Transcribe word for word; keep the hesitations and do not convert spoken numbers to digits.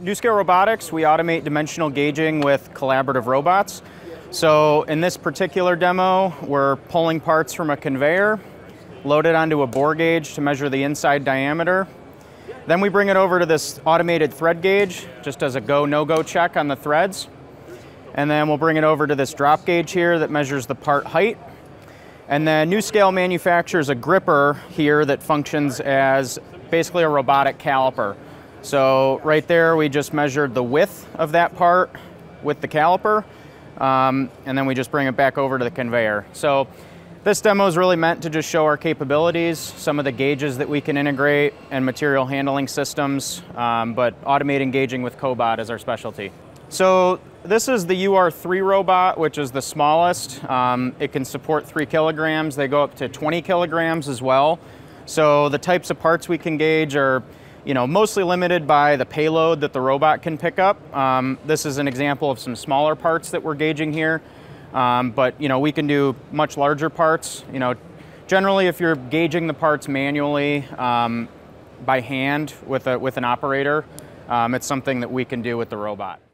New Scale Robotics, we automate dimensional gauging with collaborative robots. So in this particular demo, we're pulling parts from a conveyor, loaded onto a bore gauge to measure the inside diameter. Then we bring it over to this automated thread gauge, just as a go, no-go check on the threads. And then we'll bring it over to this drop gauge here that measures the part height. And then New Scale manufactures a gripper here that functions as basically a robotic caliper. So right there, we just measured the width of that part with the caliper, um, and then we just bring it back over to the conveyor. So this demo is really meant to just show our capabilities, some of the gauges that we can integrate, and material handling systems, um, but automating gauging with COBOT is our specialty. So this is the U R three robot, which is the smallest. Um, it can support three kilograms. They go up to twenty kilograms as well. So the types of parts we can gauge are you know, mostly limited by the payload that the robot can pick up. Um, this is an example of some smaller parts that we're gauging here, um, but you know, we can do much larger parts. You know, generally, if you're gauging the parts manually um, by hand with a with an operator, um, it's something that we can do with the robot.